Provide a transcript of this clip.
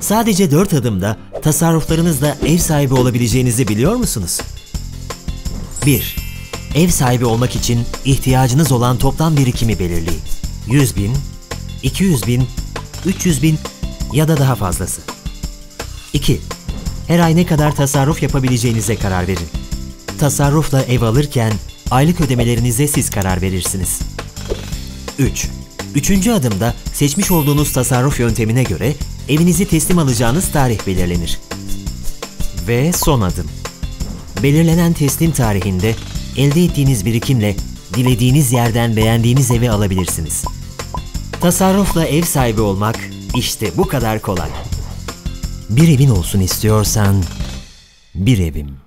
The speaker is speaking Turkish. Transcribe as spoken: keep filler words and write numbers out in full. Sadece dört adımda tasarruflarınızla ev sahibi olabileceğinizi biliyor musunuz? bir. Ev sahibi olmak için ihtiyacınız olan toplam birikimi belirleyin. yüz bin, iki yüz bin, üç yüz bin ya da daha fazlası. iki. Her ay ne kadar tasarruf yapabileceğinize karar verin. Tasarrufla ev alırken aylık ödemelerinize siz karar verirsiniz. üç. Üçüncü adımda seçmiş olduğunuz tasarruf yöntemine göre evinizi teslim alacağınız tarih belirlenir. Ve son adım. Belirlenen teslim tarihinde elde ettiğiniz birikimle dilediğiniz yerden beğendiğiniz evi alabilirsiniz. Tasarrufla ev sahibi olmak işte bu kadar kolay. Bir evin olsun istiyorsan, Birevim.